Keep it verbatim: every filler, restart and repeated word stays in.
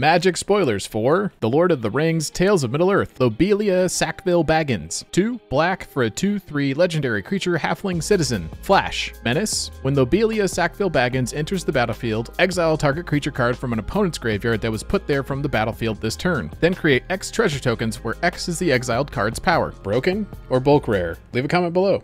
Magic Spoilers for The Lord of the Rings Tales of Middle Earth, Lobelia Sackville Baggins. two. Black for a two three legendary creature halfling citizen. Flash. Menace. When Lobelia Sackville Baggins enters the battlefield, exile target creature card from an opponent's graveyard that was put there from the battlefield this turn. Then create X treasure tokens where X is the exiled card's power. Broken or bulk rare? Leave a comment below.